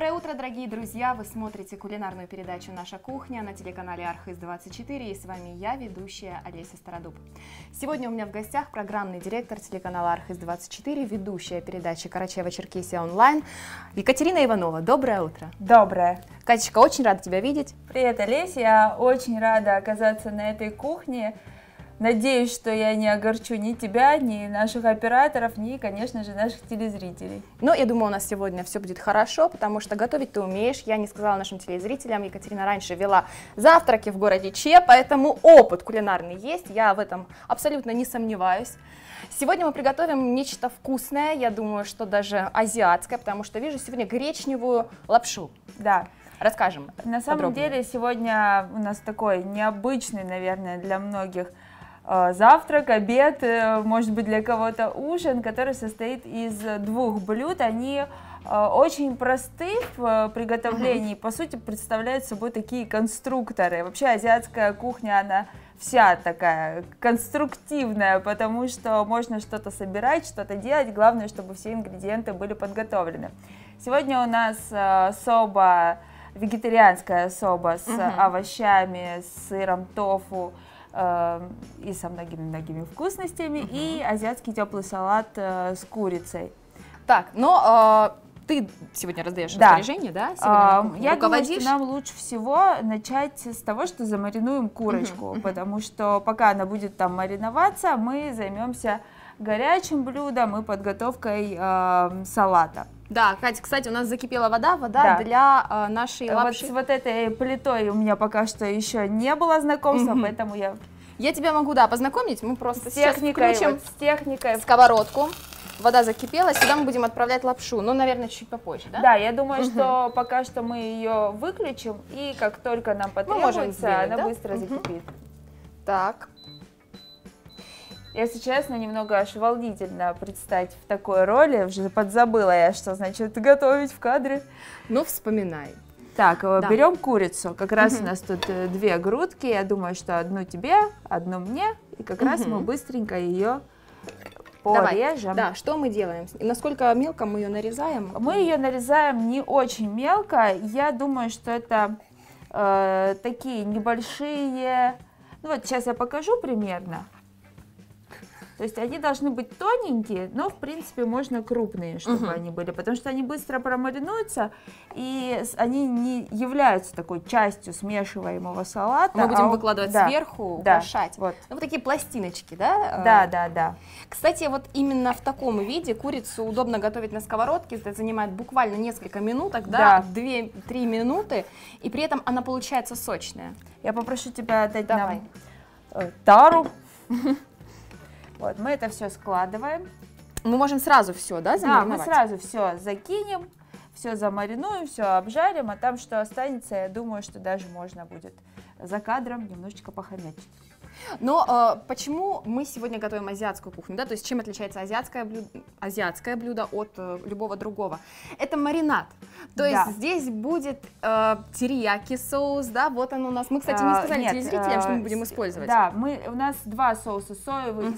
Доброе утро, дорогие друзья! Вы смотрите кулинарную передачу «Наша кухня» на телеканале Архыз 24, и с вами я, ведущая Олеся Стародуб. Сегодня у меня в гостях программный директор телеканала Архыз 24, ведущая передачи «Карачаево-Черкесия онлайн» Екатерина Иванова. Доброе утро! Доброе! Катечка, очень рада тебя видеть! Привет, Олеся! Я очень рада оказаться на этой кухне. Надеюсь, что я не огорчу ни тебя, ни наших операторов, ни, конечно же, наших телезрителей. Но я думаю, у нас сегодня все будет хорошо, потому что готовить ты умеешь. Я не сказала нашим телезрителям, Екатерина раньше вела завтраки в городе Че, поэтому опыт кулинарный есть, я в этом абсолютно не сомневаюсь. Сегодня мы приготовим нечто вкусное, я думаю, что даже азиатское, потому что вижу сегодня гречневую лапшу. Да. Расскажем. На самом деле сегодня у нас такой необычный, наверное, для многих завтрак, обед, может быть, для кого-то ужин, который состоит из двух блюд. Они очень просты в приготовлении, по сути, представляют собой такие конструкторы. Вообще азиатская кухня, она вся такая конструктивная, потому что можно что-то собирать, что-то делать, главное, чтобы все ингредиенты были подготовлены. Сегодня у нас соба, вегетарианская соба с овощами, с сыром, тофу и со многими-многими вкусностями, и азиатский теплый салат с курицей. Так, но ты сегодня раздаешь распоряжение, да? Я думаю, что нам лучше всего начать с того, что замаринуем курочку, потому что пока она будет там мариноваться, мы займемся горячим блюдом и подготовкой салата. Да, Катя, кстати, у нас закипела вода для нашей лапши. Вот с этой плитой у меня пока что еще не было знакомства, поэтому я... Я тебя могу, да, познакомить, мы просто сейчас включим вот, с техникой, сковородку. Вода закипела, сюда мы будем отправлять лапшу, но, наверное, чуть попозже, да? Да, я думаю, что пока что мы ее выключим, и как только нам потребуется, сделать, она быстро закипит. Так. Если честно, немного ошеломительно предстать в такой роли, уже подзабыла я, что значит готовить в кадре. Ну, вспоминай. Так, да. Берем курицу, как раз у нас тут две грудки, я думаю, что одну тебе, одну мне, и как раз мы быстренько ее порежем. Давай. Да, что мы делаем? Насколько мелко мы ее нарезаем? Мы ее нарезаем не очень мелко, я думаю, что это такие небольшие, ну вот сейчас я покажу примерно. То есть они должны быть тоненькие, но в принципе можно крупные, чтобы они были, потому что они быстро промаринуются, и они не являются такой частью смешиваемого салата. Мы будем выкладывать сверху, украшать. Вот. Ну, вот такие пластиночки, да? Да. Кстати, вот именно в таком виде курицу удобно готовить на сковородке, это занимает буквально несколько минуток, да, 2-3 минуты, и при этом она получается сочная. Я попрошу тебя отдать нам тару. Вот, мы это все складываем. Мы можем сразу все, да, замариновать? Да, мы сразу все закинем, все замаринуем, все обжарим, а там что останется, я думаю, что даже можно будет за кадром немножечко похомячить. Но почему мы сегодня готовим азиатскую кухню, да, то есть чем отличается азиатское блюдо от любого другого? Это маринад, то есть здесь будет терияки соус, да, вот он у нас, мы, кстати, не сказали телезрителям, что мы будем использовать. Да, у нас два соуса, соевый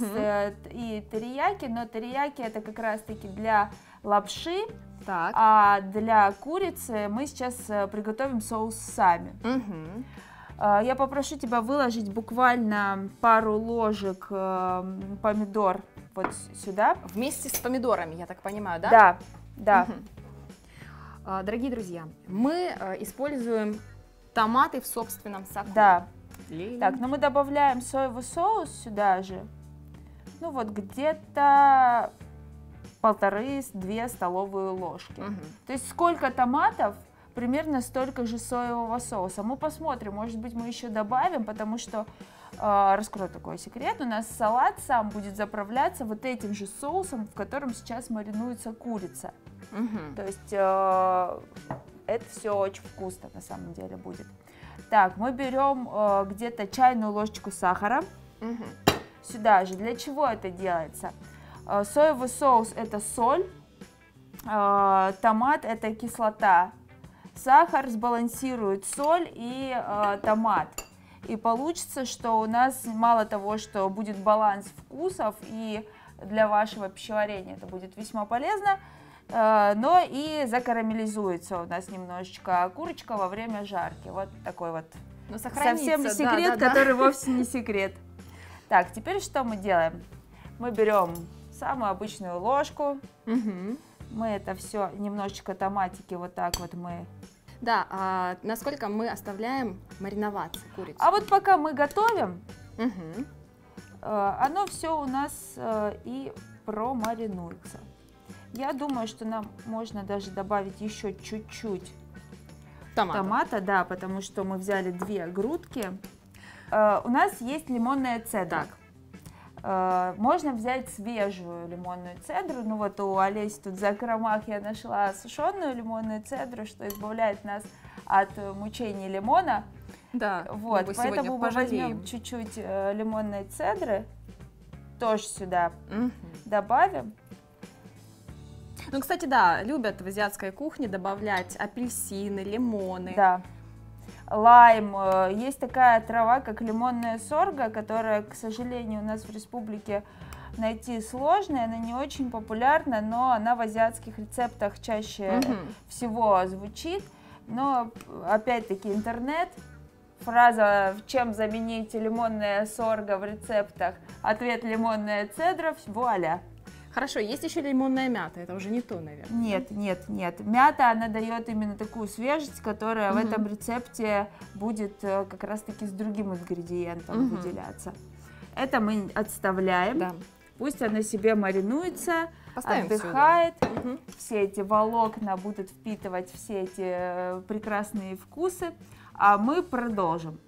и терияки, но терияки это как раз-таки для лапши. Так. А для курицы мы сейчас приготовим соус сами. Я попрошу тебя выложить буквально пару ложек помидор вот сюда. Вместе с помидорами, я так понимаю, да? Да. Дорогие друзья, мы используем томаты в собственном соку. Да. Так, ну мы добавляем соевый соус сюда же. Ну вот где-то 1,5-2 столовые ложки. То есть сколько томатов? Примерно столько же соевого соуса. Мы посмотрим, может быть, мы еще добавим, потому что, раскрою такой секрет, у нас салат сам будет заправляться вот этим же соусом, в котором сейчас маринуется курица. То есть это все очень вкусно на самом деле будет. Так, мы берем где-то чайную ложечку сахара. Сюда же. Для чего это делается? Соевый соус – это соль, томат – это кислота. Сахар сбалансирует соль и томат. И получится, что у нас мало того, что будет баланс вкусов, и для вашего пищеварения это будет весьма полезно, но и закарамелизуется у нас немножечко курочка во время жарки. Вот такой вот совсем не секрет, который вовсе не секрет. Так, теперь что мы делаем? Мы берем самую обычную ложку, мы это все, немножечко томатики вот так вот мы... Да, а насколько мы оставляем мариноваться курицу? А вот пока мы готовим, оно все у нас и промаринуется. Я думаю, что нам можно даже добавить еще чуть-чуть томата, да, потому что мы взяли две грудки. У нас есть лимонная цедра. Так. Можно взять свежую лимонную цедру. Ну вот у Олеси тут в закромах я нашла сушеную лимонную цедру, что избавляет нас от мучений лимона. Да, вот, поэтому мы возьмем чуть-чуть лимонной цедры, тоже сюда добавим. Ну, кстати, да, любят в азиатской кухне добавлять апельсины, лимоны. Да, лайм. Есть такая трава, как лимонная сорга, которая, к сожалению, у нас в республике найти сложно, она не очень популярна, но она в азиатских рецептах чаще всего звучит. Но, опять-таки, интернет. Фраза «Чем заменить лимонная сорга в рецептах?» Ответ «Лимонная цедра». Вуаля. Хорошо, есть еще лимонная мята, это уже не то, наверное. Нет, нет, нет. Мята, она дает именно такую свежесть, которая в этом рецепте будет как раз-таки с другим ингредиентом выделяться. Это мы отставляем. Да. Пусть она себе маринуется, отдыхает. Все эти волокна будут впитывать все эти прекрасные вкусы. А мы продолжим.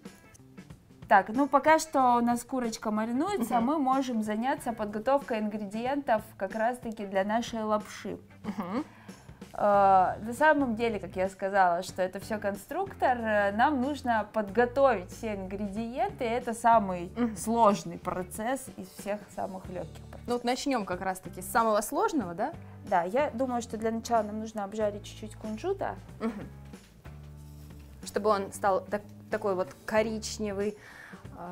Так, ну пока что у нас курочка маринуется, мы можем заняться подготовкой ингредиентов как раз-таки для нашей лапши. На самом деле, как я сказала, что это все конструктор, нам нужно подготовить все ингредиенты, это самый сложный процесс из всех самых легких процессов. Ну вот начнем как раз-таки с самого сложного, да? Да, я думаю, что для начала нам нужно обжарить чуть-чуть кунжута. Чтобы он стал такой вот коричневый,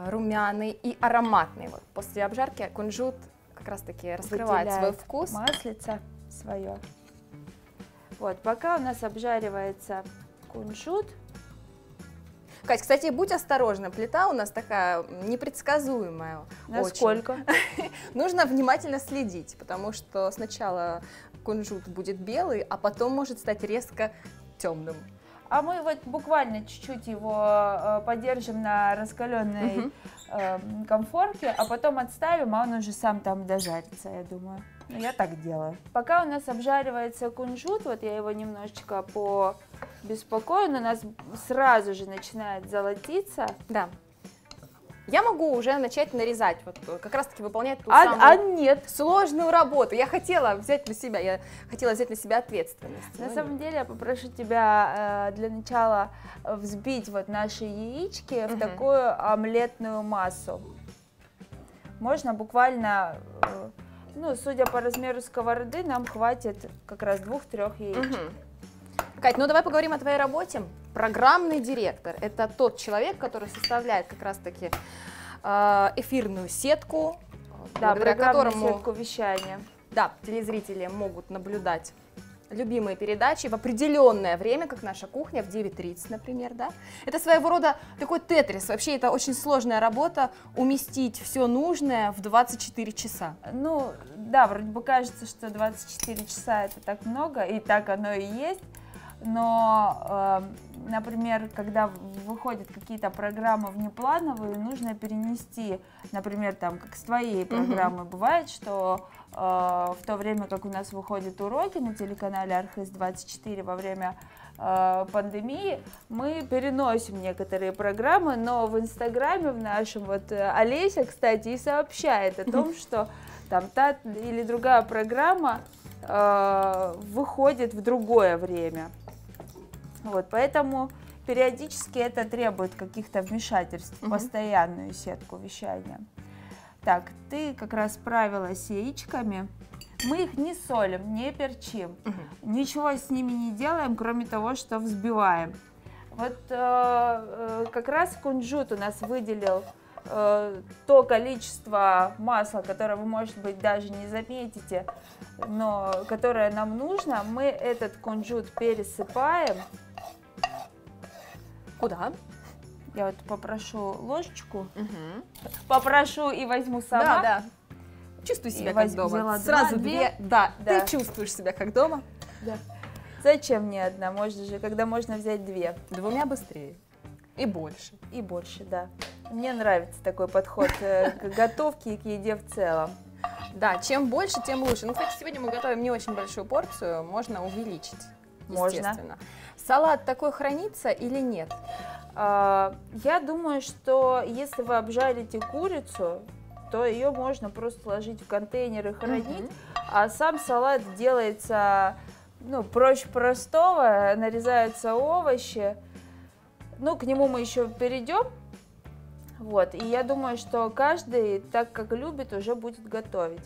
румяный и ароматный. Вот после обжарки кунжут как раз-таки раскрывает свой вкус. Маслица свое. Вот, пока у нас обжаривается кунжут. Кать, кстати, будь осторожна, плита у нас такая непредсказуемая. Насколько? Нужно внимательно следить, потому что сначала кунжут будет белый, а потом может стать резко темным. А мы вот буквально чуть-чуть его подержим на раскаленной конфорке, а потом отставим, а он уже сам там дожарится, я думаю. Ну, я так делаю. Пока у нас обжаривается кунжут, вот я его немножечко побеспокою, он у нас сразу же начинает золотиться. Да. Я могу уже начать нарезать, вот как раз-таки выполнять ту самую сложную работу. Я хотела взять на себя, ответственность. На самом деле я попрошу тебя для начала взбить вот наши яички в такую омлетную массу. Можно буквально, ну, судя по размеру сковороды, нам хватит как раз 2-3 яичек. Кать, ну давай поговорим о твоей работе. Программный директор – это тот человек, который составляет как раз-таки эфирную сетку, да, благодаря которому сетку вещания. Да, телезрители могут наблюдать любимые передачи в определенное время, как «Наша кухня» в 9:30, например, да. Это своего рода такой тетрис. Вообще это очень сложная работа уместить все нужное в 24 часа. Ну да, вроде бы кажется, что 24 часа это так много, и так оно и есть. Но, например, когда выходят какие-то программы внеплановые, нужно перенести, например, там, как с твоей программы бывает, что в то время, как у нас выходят уроки на телеканале Архыз 24 во время пандемии, мы переносим некоторые программы, но в Инстаграме в нашем, вот Олеся, кстати, и сообщает о том, что там та или другая программа выходит в другое время. Вот, поэтому периодически это требует каких-то вмешательств в постоянную сетку вещания. Так, ты как раз справилась с яичками. Мы их не солим, не перчим, ничего с ними не делаем, кроме того, что взбиваем. Вот как раз кунжут у нас выделил то количество масла, которое вы, может быть, даже не заметите, но которое нам нужно, мы этот кунжут пересыпаем. Куда? Я вот попрошу ложечку, попрошу и возьму сама. Да, да. Чувствуй себя как дома. Сразу две. Да, да. Ты чувствуешь себя как дома. Да. Зачем мне одна? Можно же, когда можно взять две. Двумя быстрее. И больше. И больше, да. Мне нравится такой подход к готовке и к еде в целом. Да, чем больше, тем лучше. Ну, кстати, сегодня мы готовим не очень большую порцию, можно увеличить, естественно. Можно. Салат такой хранится или нет? Я думаю, что если вы обжарите курицу, то ее можно просто сложить в контейнер и хранить, а сам салат делается, ну, проще простого, нарезаются овощи. Ну, к нему мы еще перейдем. Вот, и я думаю, что каждый, так как любит, уже будет готовить.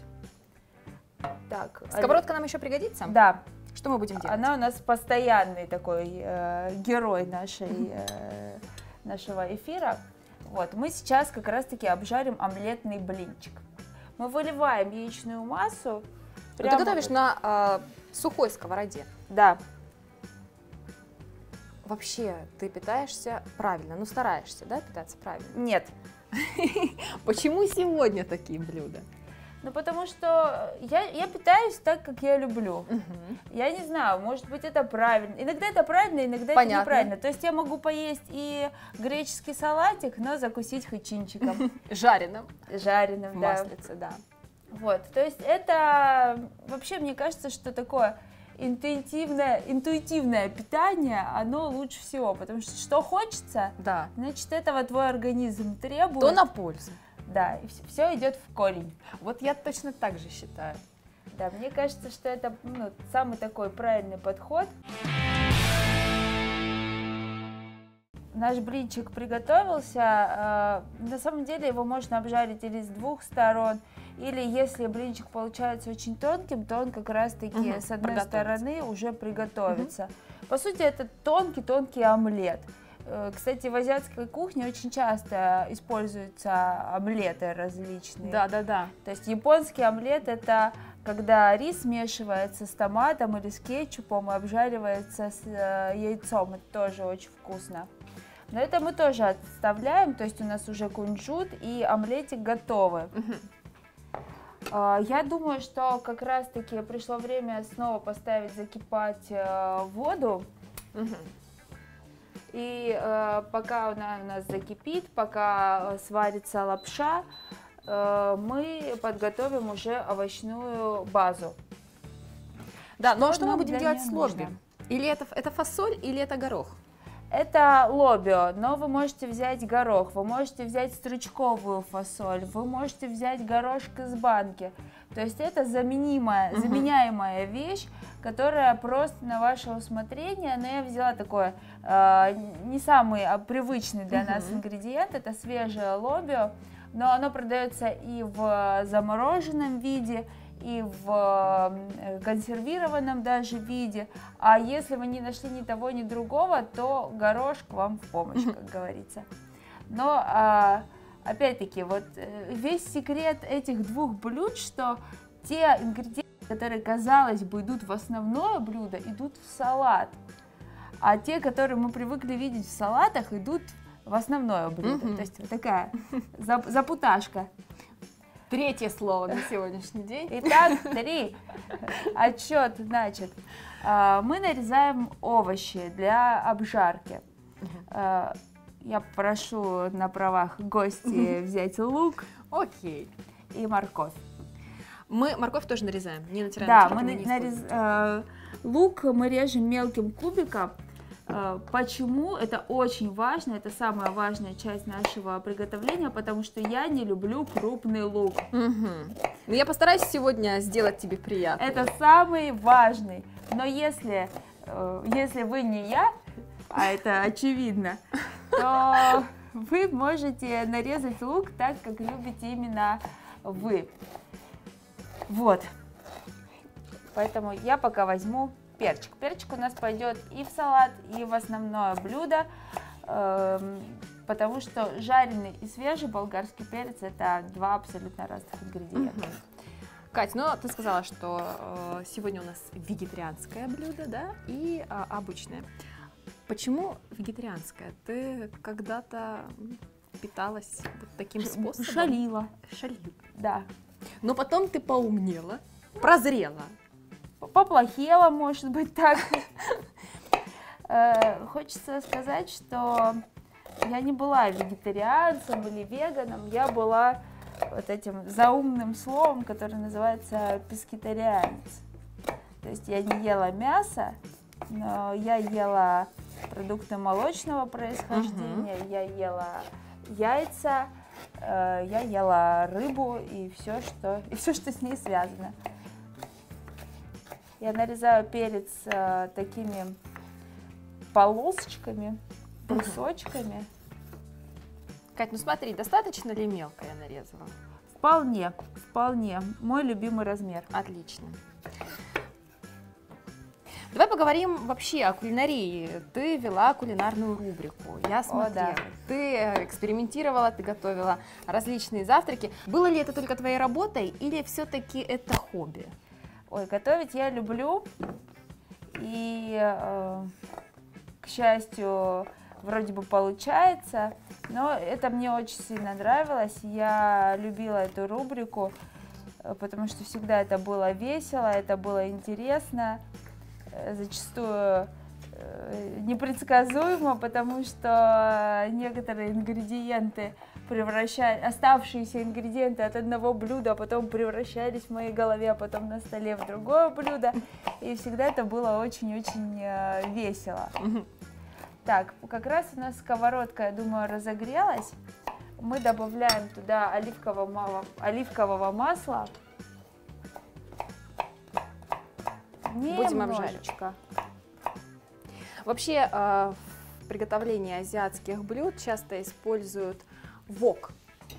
Так, сковородка нам еще пригодится? Да. Что мы будем делать? Она у нас постоянный такой герой нашего эфира. Вот, мы сейчас как раз-таки обжарим омлетный блинчик. Мы выливаем яичную массу. Ты готовишь на сухой сковороде? Да. Вообще, ты питаешься правильно, ну стараешься, да, питаться правильно? Нет. Почему сегодня такие блюда? Ну, потому что я питаюсь так, как я люблю. Я не знаю, может быть, это правильно. Иногда это правильно, иногда это неправильно. То есть я могу поесть и греческий салатик, но закусить хычинчиком. Жареным. Жареным, да. Маслице, да. Вот, то есть это вообще, мне кажется, что такое... Интуитивное питание, оно лучше всего, потому что что хочется, да, значит, этого твой организм требует. То на пользу. Да, и все идет в корень. Вот я точно так же считаю. Да, мне кажется, что это, ну, самый такой правильный подход. Наш блинчик приготовился. На самом деле его можно обжарить или с двух сторон. Или если блинчик получается очень тонким, то он как раз-таки с одной стороны уже приготовится. По сути, это тонкий-тонкий омлет. Кстати, в азиатской кухне очень часто используются омлеты различные. Да-да-да. То есть японский омлет – это когда рис смешивается с томатом или с кетчупом и обжаривается с яйцом. Это тоже очень вкусно. Но это мы тоже отставляем, то есть у нас уже кунжут и омлетик готовы. Я думаю, что как раз-таки пришло время снова поставить закипать воду. И пока она у нас закипит, пока сварится лапша, мы подготовим уже овощную базу. Да, но что мы будем делать с лобио? Или это фасоль, или это горох? Это лобио, но вы можете взять горох, вы можете взять стручковую фасоль, вы можете взять горошек из банки. То есть это заменяемая вещь, которая просто на ваше усмотрение. Но я взяла такой не самый привычный для нас ингредиент, это свежее лобио, но оно продается и в замороженном виде, и в консервированном даже виде. А если вы не нашли ни того, ни другого, то горошек вам в помощь, как говорится. Но опять-таки, вот весь секрет этих двух блюд, что те ингредиенты, которые, казалось бы, идут в основное блюдо, идут в салат. А те, которые мы привыкли видеть в салатах, идут в основное блюдо. То есть вот такая запуташка. Третье слово на сегодняшний день. Итак, три. Отчет, значит. Мы нарезаем овощи для обжарки. Я прошу на правах гостей взять лук. Окей. И морковь. Мы морковь тоже нарезаем, не натираем. Да, мы лук мы режем мелким кубиком. Почему? Это очень важно, это самая важная часть нашего приготовления, потому что я не люблю крупный лук. Но я постараюсь сегодня сделать тебе приятно. Это самый важный, но если вы не я, а это очевидно, то вы можете нарезать лук так, как любите именно вы. Вот, поэтому я пока возьму... Перчик. Перчик у нас пойдет и в салат, и в основное блюдо. потому что жареный и свежий болгарский перец – это два абсолютно разных ингредиента. Кать, ну ты сказала, что сегодня у нас вегетарианское блюдо, да, и обычное. Почему вегетарианское? Ты когда-то питалась вот таким способом? Шалила. Шалила. Да. Но потом ты поумнела, прозрела. Поплохела, может быть, так. Хочется сказать, что я не была вегетарианцем или веганом, я была вот этим заумным словом, которое называется пескетарианец. То есть я не ела мясо, но я ела продукты молочного происхождения, я ела яйца, я ела рыбу и все, что с ней связано. Я нарезаю перец такими полосочками, кусочками. Кать, ну смотри, достаточно ли мелко я нарезала? Вполне, вполне. Мой любимый размер. Отлично. Давай поговорим вообще о кулинарии. Ты вела кулинарную рубрику, я смотрела. О, да. Ты экспериментировала, ты готовила различные завтраки. Было ли это только твоей работой или все-таки это хобби? Ой, готовить я люблю. И, к счастью, вроде бы получается. Но это мне очень сильно нравилось. Я любила эту рубрику, потому что всегда это было весело, это было интересно. Зачастую непредсказуемо, потому что некоторые ингредиенты оставшиеся ингредиенты от одного блюда потом превращались в моей голове, а потом на столе в другое блюдо. И всегда это было очень-очень весело. Так, как раз у нас сковородка, я думаю, разогрелась. Мы добавляем туда оливкового масла. Будем обжаривать. Вообще, в приготовлении азиатских блюд часто используют вок.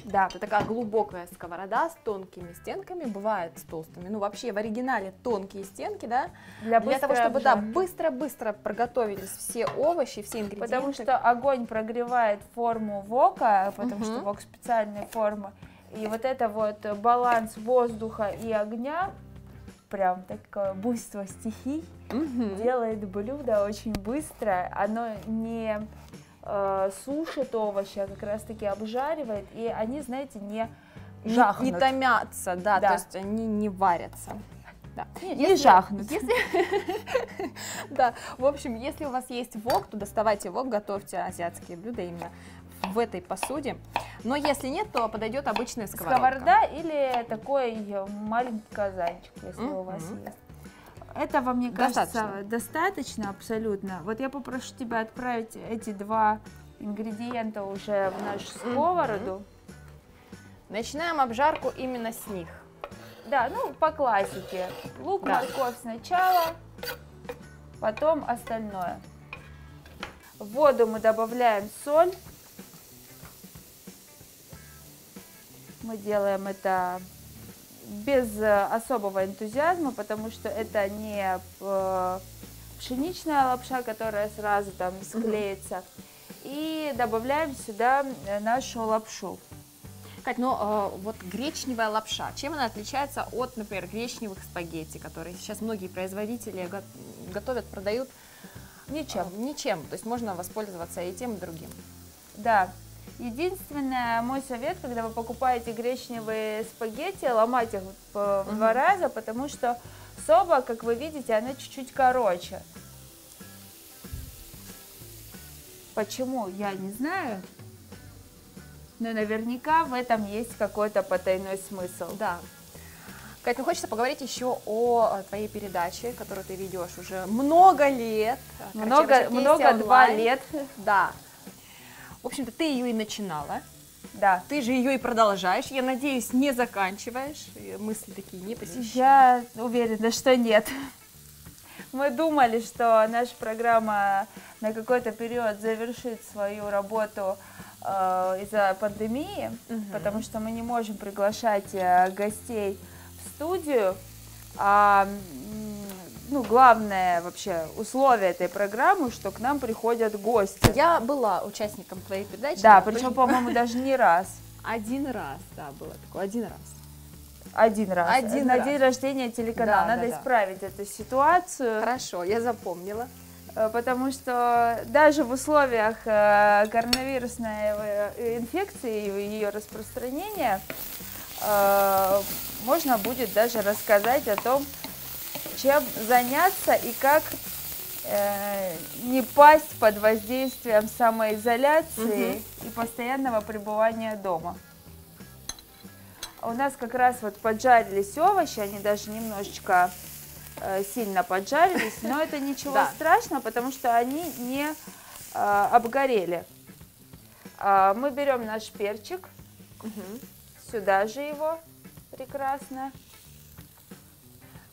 Да, это такая глубокая сковорода с тонкими стенками, бывает с толстыми. Ну, вообще, в оригинале тонкие стенки, да? Для того, чтобы быстро-быстро проготовились все овощи, все ингредиенты. Потому что огонь прогревает форму вока, потому что вок специальной формы. И вот это вот баланс воздуха и огня, прям такое буйство стихий, делает блюдо очень быстро. Оно не сушит овощи, а как раз таки обжаривает, и они, знаете, не жахнут. Не томятся, да, да, то есть они не варятся. Да. Не жахнут. Да, в общем, если у вас есть вок, то доставайте вок, готовьте азиатские блюда именно в этой посуде. Но если нет, то подойдет обычная сковородка. Сковорода или такой маленький казанчик, если у вас есть. Этого, мне кажется, достаточно абсолютно. Вот я попрошу тебя отправить эти два ингредиента уже в нашу сковороду. Начинаем обжарку именно с них. Да, ну по классике. Лук, морковь сначала, потом остальное. В воду мы добавляем соль. Мы делаем это без особого энтузиазма, потому что это не пшеничная лапша, которая сразу там склеится. И добавляем сюда нашу лапшу. Кать, ну вот гречневая лапша, чем она отличается от, например, гречневых спагетти, которые сейчас многие производители готовят, продают? Ничем. Ничем, то есть можно воспользоваться и тем, и другим. Да. Единственное, мой совет, когда вы покупаете гречневые спагетти, ломать их в два раза, потому что соба, как вы видите, она чуть-чуть короче. Почему, я не знаю, но наверняка в этом есть какой-то потайной смысл. Да. Кать, ну хочется поговорить еще о твоей передаче, которую ты ведешь уже много лет. Два лет. Да. В общем-то, ты ее и начинала, да. Ты же ее и продолжаешь, я надеюсь, не заканчиваешь, мысли такие не посещают. Я уверена, что нет. Мы думали, что наша программа на какой-то период завершит свою работу из-за пандемии, потому что мы не можем приглашать гостей в студию, ну, главное вообще условие этой программы, что к нам приходят гости. Я была участником твоей передачи. Да, причем, по-моему, даже не раз. Один раз, да, было такое, один раз. Один раз. На день рождения телеканала. Надо исправить эту ситуацию. Хорошо, я запомнила. Потому что даже в условиях коронавирусной инфекции и ее распространения можно будет даже рассказать о том, чем заняться и как не пасть под воздействием самоизоляции и постоянного пребывания дома. У нас как раз вот поджарились овощи, они даже немножечко сильно поджарились, но это ничего страшного, потому что они не обгорели. Мы берем наш перчик, сюда же его, прекрасно.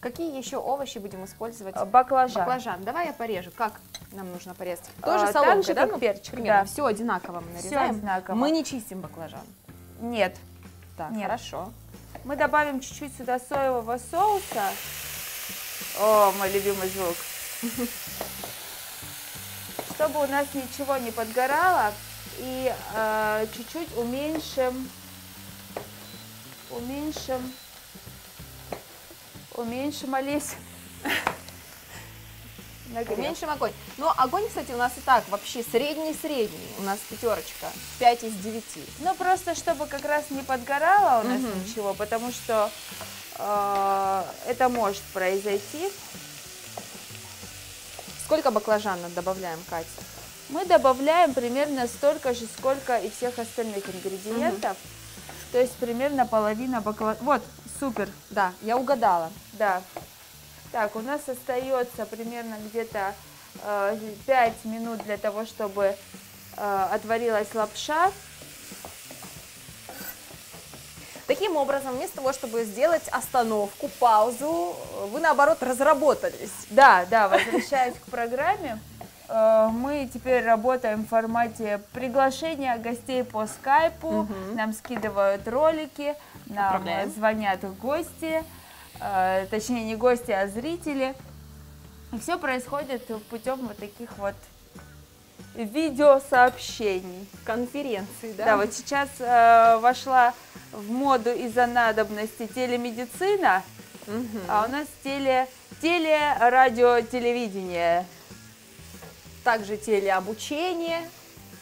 Какие еще овощи будем использовать? Баклажан. Баклажан. Давай я порежу. Как нам нужно порезать? Тоже соломкой, да? Ну, перчик, примерно. Да. Все одинаково мы нарезаем. Все одинаково. Мы не чистим баклажан. Нет. Так, нет. Хорошо. Мы добавим чуть-чуть сюда соевого соуса. О, мой любимый звук. Чтобы у нас ничего не подгорало. И чуть-чуть уменьшим, Олесь. Уменьшим огонь. Но огонь, кстати, у нас и так вообще средний-средний. У нас пятерочка, 5 из 9. Ну, просто чтобы как раз не подгорало у нас ничего, потому что это может произойти. Сколько баклажан добавляем, Катя? Мы добавляем примерно столько же, сколько и всех остальных ингредиентов. То есть примерно половина баклажана. Вот, супер. Да, я угадала. Да. Так, у нас остается примерно где-то 5 минут для того, чтобы отварилась лапша. Таким образом, вместо того, чтобы сделать остановку, паузу, вы, наоборот, разработались. Да, да, возвращаясь к программе, мы теперь работаем в формате приглашения гостей по скайпу. Нам скидывают ролики, нам звонят гости. Точнее, не гости, а зрители. И все происходит путем вот таких вот видеосообщений. Конференции, да? Да, вот сейчас вошла в моду из-за надобности телемедицина, а у нас телерадиотелевидение. Также телеобучение,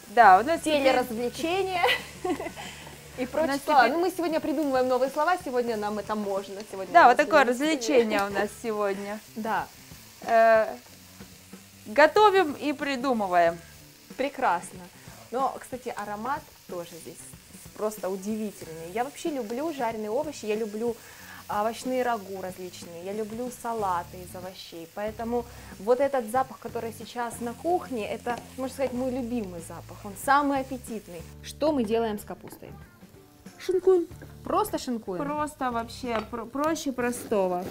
да, у нас телеразвлечение. И прочее. Теперь... Ну, мы сегодня придумываем новые слова, сегодня нам это можно. Сегодня да, вот такое развлечение у нас сегодня. Да. Готовим и придумываем. Прекрасно. Но, кстати, аромат тоже здесь просто удивительный. Я вообще люблю жареные овощи, я люблю овощные рагу различные, я люблю салаты из овощей. Поэтому вот этот запах, который сейчас на кухне, это, можно сказать, мой любимый запах. Он самый аппетитный. Что мы делаем с капустой? Шинкуем. Просто шинкуем? Просто вообще проще простого.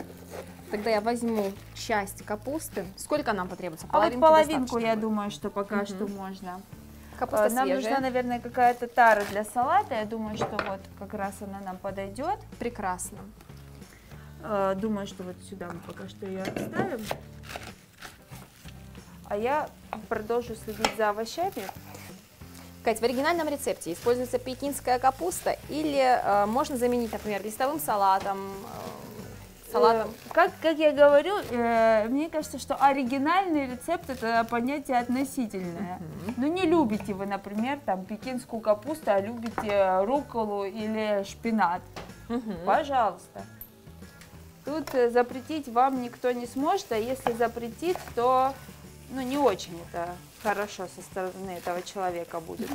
Тогда я возьму часть капусты. Сколько нам потребуется? Половинку, а вот половинку, я думаю, что пока что можно. Капуста нам свежая. Нужна, наверное, какая-то тара для салата. Я думаю, что вот как раз она нам подойдет. Прекрасно. Думаю, что вот сюда мы пока что ее оставим. А я продолжу следить за овощами. Кать, в оригинальном рецепте используется пекинская капуста или можно заменить, например, листовым салатом? Как я говорю, мне кажется, что оригинальный рецепт – это понятие относительное. Ну, не любите вы, например, там, пекинскую капусту, а любите рукколу или шпинат. Пожалуйста. Тут запретить вам никто не сможет, а если запретит, то ну, не очень это хорошо со стороны этого человека будет.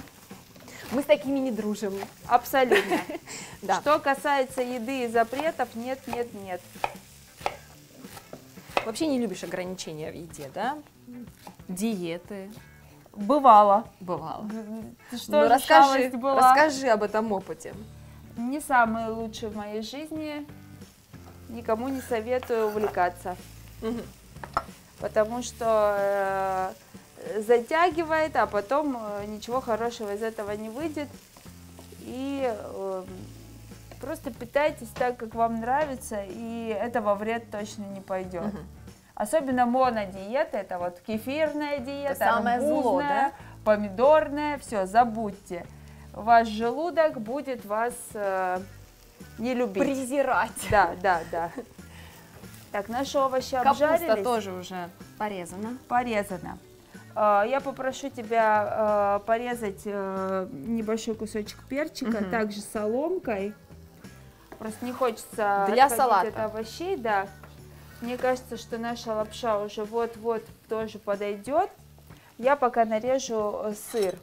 Мы с такими не дружим. Абсолютно. Что касается еды и запретов, нет, нет, нет. Вообще не любишь ограничения в еде, да? Диеты. Бывало. Бывало. Что расскажи, расскажи об этом опыте. Не самые лучшие в моей жизни. Никому не советую увлекаться, потому что затягивает, а потом ничего хорошего из этого не выйдет. И просто питайтесь так, как вам нравится, и этого вред точно не пойдет. Особенно монодиета, это вот кефирная диета, арбузная, помидорная, все, забудьте. Ваш желудок будет вас не любить. Презирать. Да, да, да. Так, наши овощи обжарились. Капуста тоже уже порезана. Порезана. Я попрошу тебя порезать небольшой кусочек перчика, также соломкой. Просто не хочется для салата от овощей, да. Мне кажется, что наша лапша уже вот-вот тоже подойдет. Я пока нарежу сыр.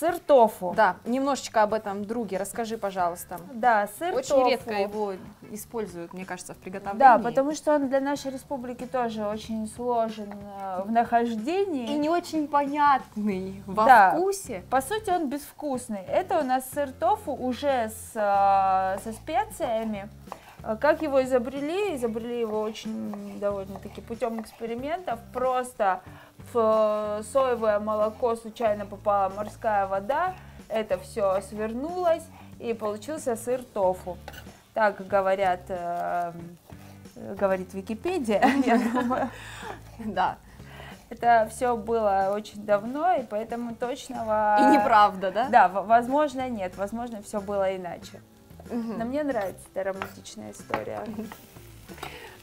Сыр тофу. Да, немножечко об этом друге расскажи, пожалуйста. Да, сыр тофу. Очень редко его используют, мне кажется, в приготовлении. Да, потому что он для нашей республики тоже очень сложен в нахождении. И не очень понятный во вкусе. По сути, он безвкусный. Это у нас сыр тофу уже со специями. Как его изобрели? Изобрели его очень довольно-таки путем экспериментов. Просто в соевое молоко случайно попала морская вода, это все свернулось, и получился сыр тофу. Так говорит Википедия, я думаю. Да. Это все было очень давно, и поэтому точного... И неправда, да? Да, возможно, нет, возможно, все было иначе. Но мне нравится эта романтичная история.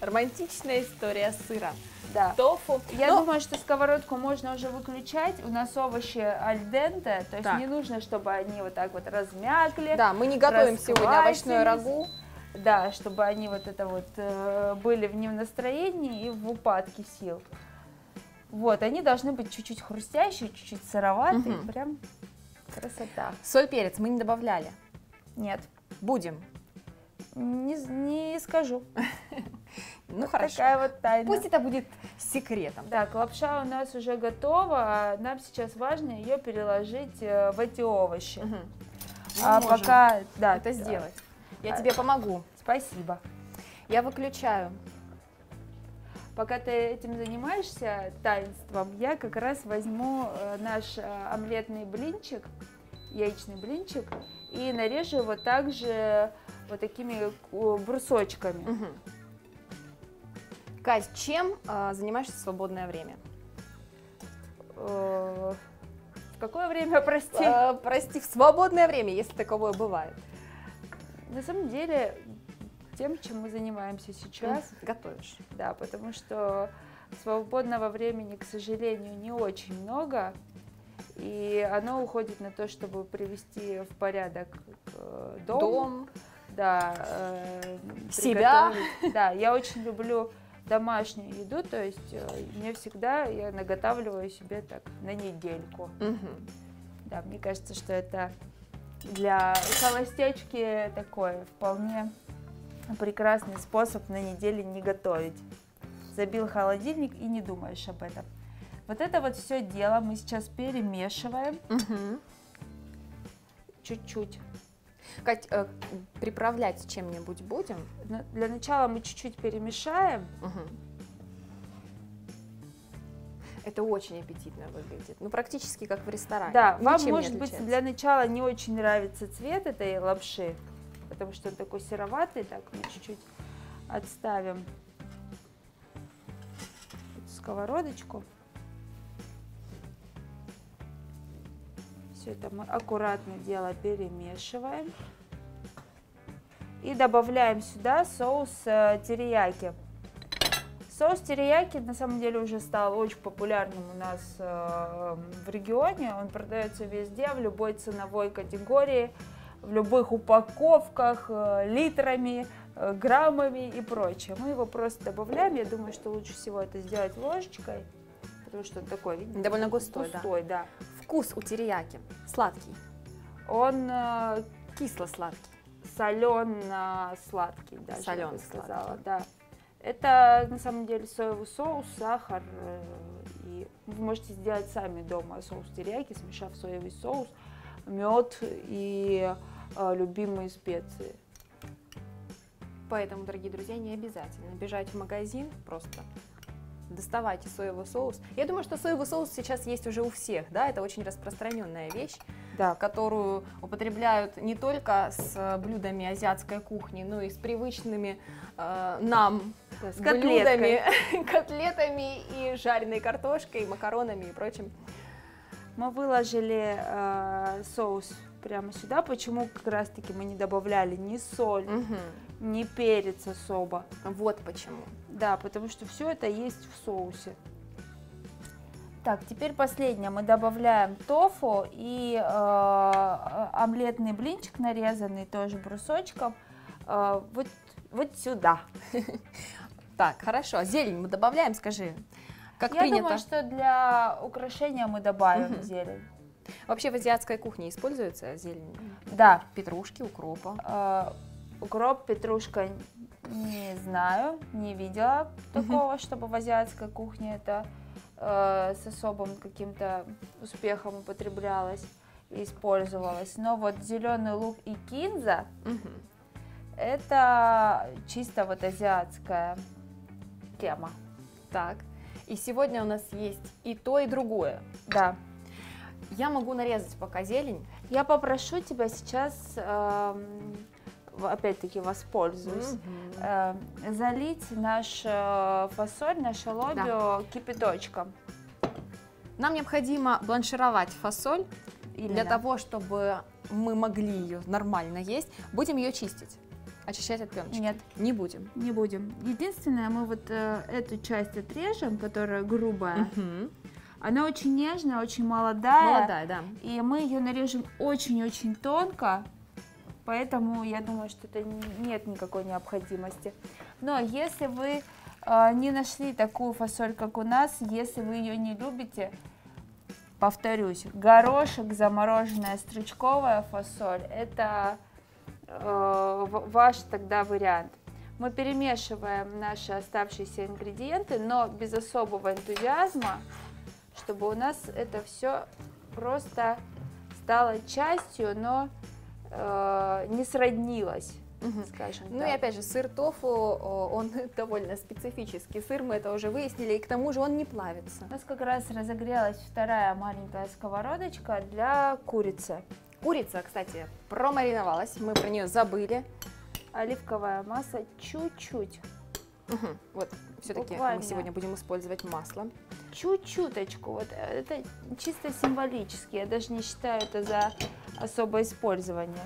Романтичная история сыра. Да. Тофу. Я думаю, что сковородку можно уже выключать. У нас овощи альденте, то есть не нужно, чтобы они вот так вот размякли. Да, мы не готовим сегодня овощную рагу. Да, чтобы они вот это вот были в нем настроении и в упадке сил. Вот, они должны быть чуть-чуть хрустящие, чуть-чуть сыроватые. Прям красота. Соль, перец мы не добавляли? Нет. Будем? Не скажу. Ну хорошо. Такая вот тайна. Пусть это будет секретом. Так, лапша у нас уже готова. Нам сейчас важно ее переложить в эти овощи. А пока это сделать. Я тебе помогу. Спасибо. Я выключаю. Пока ты этим занимаешься таинством, я как раз возьму наш омлетный блинчик, яичный блинчик. И нарежу его также вот такими брусочками. Кать, чем занимаешься в свободное время? В какое время, прости? Прости, в свободное время, если таковое бывает. На самом деле, тем, чем мы занимаемся сейчас. Готовишь. Да, потому что свободного времени, к сожалению, не очень много. И оно уходит на то, чтобы привести в порядок дом, да, себя. Да, я очень люблю домашнюю еду, то есть мне всегда, я наготавливаю себе так на недельку. Да, мне кажется, что это для холостячки такой вполне прекрасный способ на неделе не готовить. Забил холодильник и не думаешь об этом. Вот это вот все дело мы сейчас перемешиваем. Чуть-чуть. Кать, приправлять чем-нибудь будем? Для начала мы чуть-чуть перемешаем. Это очень аппетитно выглядит. Ну, практически как в ресторане. Да, вам, может быть, для начала не очень нравится цвет этой лапши, потому что он такой сероватый. Так, мы чуть-чуть отставим эту сковородочку. Все это мы аккуратно дело перемешиваем. И добавляем сюда соус терияки. Соус терияки на самом деле уже стал очень популярным у нас в регионе. Он продается везде, в любой ценовой категории, в любых упаковках, литрами, граммами и прочее. Мы его просто добавляем. Я думаю, что лучше всего это сделать ложечкой. Потому что он такой, видите, довольно густой, да. Вкус у терияки сладкий. Он кисло-сладкий. Солено-сладкий, да. Солено-сладкий, да. Это на самом деле соевый соус, сахар. И вы можете сделать сами дома соус терияки, смешав соевый соус, мед и любимые специи. Поэтому, дорогие друзья, не обязательно бежать в магазин, просто доставайте соевый соус. Я думаю, что соевый соус сейчас есть уже у всех, да, это очень распространенная вещь, да, которую употребляют не только с блюдами азиатской кухни, но и с привычными нам с блюдами, котлетами и жареной картошкой, макаронами и прочим. Мы выложили соус прямо сюда, почему как раз таки мы не добавляли ни соль, ни перец особо. Вот почему. Да, потому что все это есть в соусе. Так, теперь последнее, мы добавляем тофу и омлетный блинчик, нарезанный тоже брусочком, вот сюда. Так, хорошо, зелень мы добавляем, скажи, как принято? Я думаю, что для украшения мы добавим зелень. Вообще в азиатской кухне используется зелень? Да. Петрушки, укропа? Укроп, петрушка, не знаю, не видела такого, чтобы в азиатской кухне это с особым каким-то успехом употреблялась и использовалась. Но вот зеленый лук и кинза, это чисто вот азиатская тема. Так, и сегодня у нас есть и то, и другое. Да. Я могу нарезать пока зелень. Я попрошу тебя сейчас, опять-таки воспользуюсь, залить наш фасоль, наше лобио, да, кипяточком. Нам необходимо бланшировать фасоль. Именно. Для того, чтобы мы могли ее нормально есть. Будем ее чистить, очищать от пленочки? Нет. Не будем? Не будем. Единственное, мы вот эту часть отрежем, которая грубая. Она очень нежная, очень молодая. Молодая, да. И мы ее нарежем очень-очень тонко. Поэтому я думаю, что это нет никакой необходимости. Но если вы не нашли такую фасоль, как у нас, если вы ее не любите, повторюсь, горошек, замороженная стручковая фасоль, это ваш тогда вариант. Мы перемешиваем наши оставшиеся ингредиенты, но без особого энтузиазма, чтобы у нас это все просто стало частью, но не сроднилась, скажем так. Ну и опять же, сыр тофу, он довольно специфический сыр, мы это уже выяснили, и к тому же он не плавится. У нас как раз разогрелась вторая маленькая сковородочка для курицы. Курица, кстати, промариновалась, мы про нее забыли. Оливковое масло чуть-чуть. Вот, все-таки мы сегодня будем использовать масло. Чуть-чуточку, вот это чисто символически, я даже не считаю это за особое использование.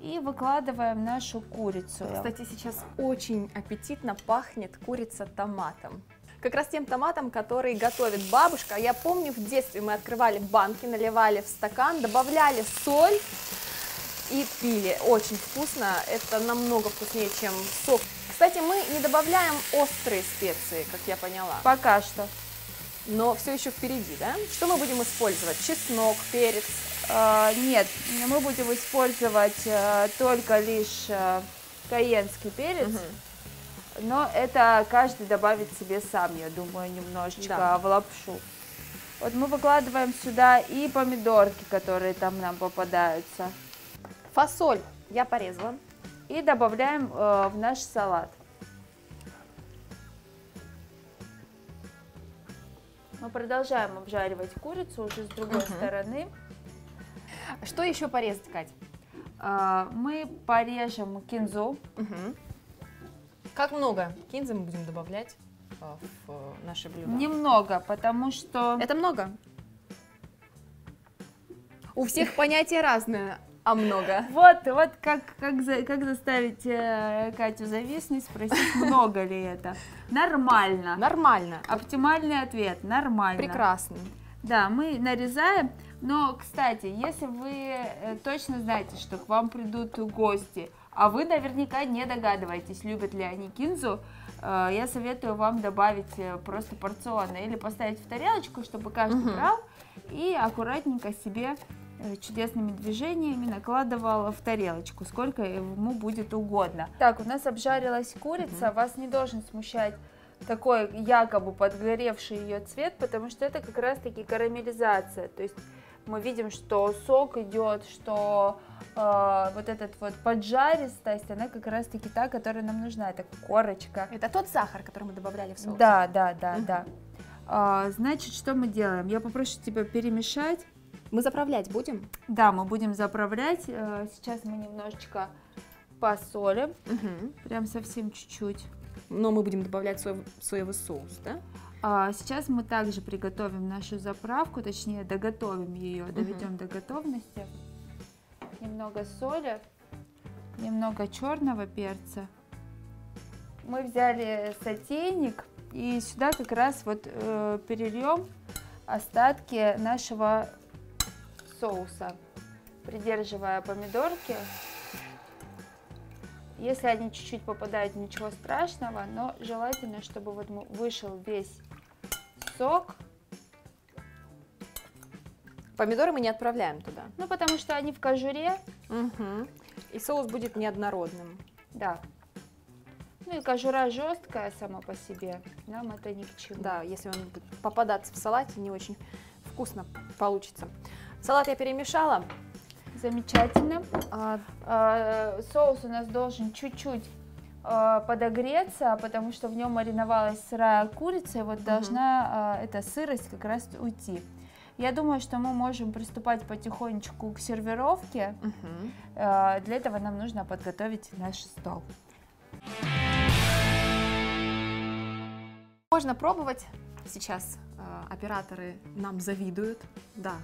И выкладываем нашу курицу. Кстати, сейчас очень аппетитно пахнет курица томатом. Как раз тем томатом, который готовит бабушка. Я помню, в детстве мы открывали банки, наливали в стакан, добавляли соль и пили. Очень вкусно, это намного вкуснее, чем сок. Кстати, мы не добавляем острые специи, как я поняла. Пока что. Но все еще впереди, да? Что мы будем использовать? Чеснок, перец? Нет, мы будем использовать только лишь кайенский перец. Но это каждый добавит себе сам, я думаю, немножечко в лапшу. Вот мы выкладываем сюда и помидорки, которые там нам попадаются. Фасоль я порезала. И добавляем в наш салат. Мы продолжаем обжаривать курицу уже с другой стороны. Что еще порезать, Кать? Мы порежем кинзу. Как много кинзы мы будем добавлять в наше блюдо? Немного, потому что... Это много? У всех понятие разное. А много. Вот как заставить Катю зависнуть, спросить, много ли это. Нормально. Нормально. Оптимальный ответ. Нормально. Прекрасно. Да, мы нарезаем. Но, кстати, если вы точно знаете, что к вам придут гости, а вы наверняка не догадываетесь, любят ли они кинзу, я советую вам добавить просто порционно или поставить в тарелочку, чтобы каждый брал и аккуратненько себе чудесными движениями накладывала в тарелочку, сколько ему будет угодно. Так, у нас обжарилась курица, вас не должен смущать такой якобы подгоревший ее цвет, потому что это как раз таки карамелизация. То есть мы видим, что сок идет, что вот эта вот поджаристость, она как раз таки та, которая нам нужна, это корочка. Это тот сахар, который мы добавляли в соус. Да, да, да, да. Значит, что мы делаем? Я попрошу тебя перемешать. Мы заправлять будем? Да, мы будем заправлять. Сейчас мы немножечко посолим, прям совсем чуть-чуть. Но мы будем добавлять соевый соус, да? Сейчас мы также приготовим нашу заправку, точнее доготовим ее, доведем до готовности. Немного соли, немного черного перца. Мы взяли сотейник и сюда как раз вот перельем остатки нашего соуса, придерживая помидорки. Если они чуть-чуть попадают, ничего страшного, но желательно, чтобы вот вышел весь сок. Помидоры мы не отправляем туда. Ну, потому что они в кожуре. И соус будет неоднородным. Да. Ну и кожура жесткая сама по себе, нам это ни к чему. Да, если он будет попадаться в салате, не очень вкусно получится. Салат я перемешала. Замечательно. Соус у нас должен чуть-чуть подогреться, потому что в нем мариновалась сырая курица, и вот должна эта сырость как раз уйти. Я думаю, что мы можем приступать потихонечку к сервировке. Для этого нам нужно подготовить наш стол. Можно пробовать. Сейчас операторы нам завидуют. Да.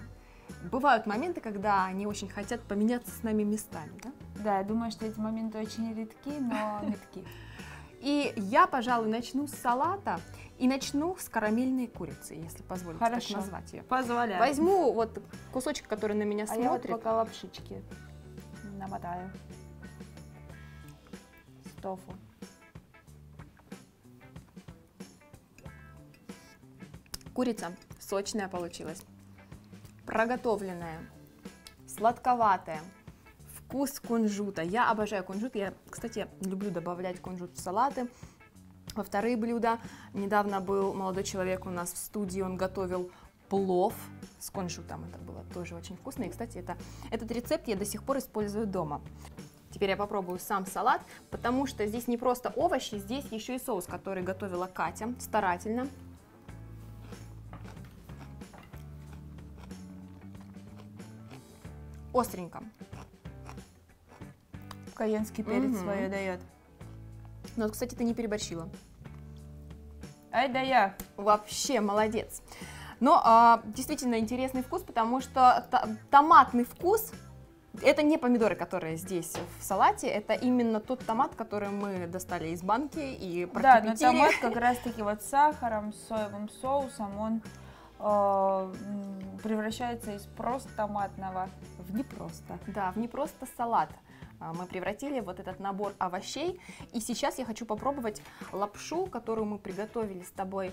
Бывают моменты, когда они очень хотят поменяться с нами местами, да? Да, я думаю, что эти моменты очень редки, но метки. И я, пожалуй, начну с салата и начну с карамельной курицы, если позволите так назвать ее. Позволяю. Возьму вот кусочек, который на меня смотрит. А я вот пока лапшички намотаю. С тофу. Курица сочная получилась. Проготовленная, сладковатая, вкус кунжута. Я обожаю кунжут. Я, кстати, люблю добавлять кунжут в салаты, во вторые блюда. Недавно был молодой человек у нас в студии, он готовил плов с кунжутом. Это было тоже очень вкусно. И, кстати, этот рецепт я до сих пор использую дома. Теперь я попробую сам салат, потому что здесь не просто овощи, здесь еще и соус, который готовила Катя старательно. Остренько. Кайенский перец свое дает. Но, кстати, ты не переборщила. Ай да я. Вообще молодец. Но действительно интересный вкус, потому что томатный вкус, это не помидоры, которые здесь в салате, это именно тот томат, который мы достали из банки и прокипятили. Да, но томат как раз таки вот с сахаром, с соевым соусом, он превращается из просто томатного в непросто. Да, в непросто салат. Мы превратили вот этот набор овощей. И сейчас я хочу попробовать лапшу, которую мы приготовили с тобой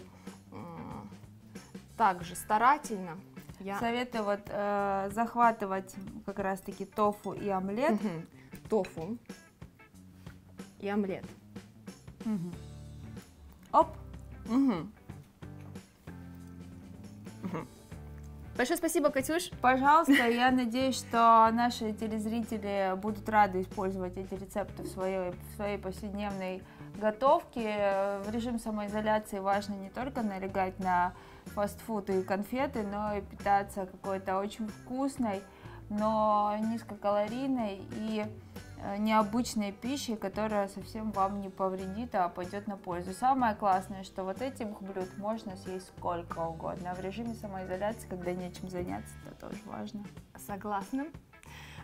также старательно. Я советую вот захватывать как раз таки тофу и омлет. Тофу и омлет. Оп! Большое спасибо, Катюш. Пожалуйста, я надеюсь, что наши телезрители будут рады использовать эти рецепты в своей повседневной готовке. В режим самоизоляции важно не только налегать на фастфуд и конфеты, но и питаться какой-то очень вкусной, но низкокалорийной и необычной пищей, которая совсем вам не повредит, а пойдет на пользу. Самое классное, что вот этих блюд можно съесть сколько угодно. А в режиме самоизоляции, когда нечем заняться, это тоже важно. Согласна.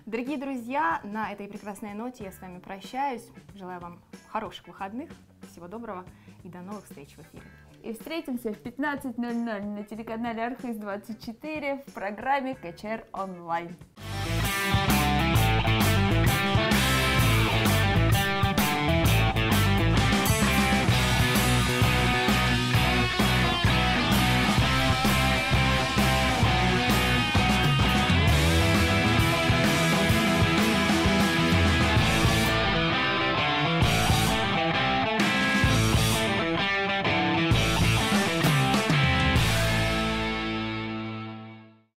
Дорогие друзья, на этой прекрасной ноте я с вами прощаюсь. Желаю вам хороших выходных, всего доброго и до новых встреч в эфире. И встретимся в 15:00 на телеканале Архыз 24 в программе КЧР онлайн.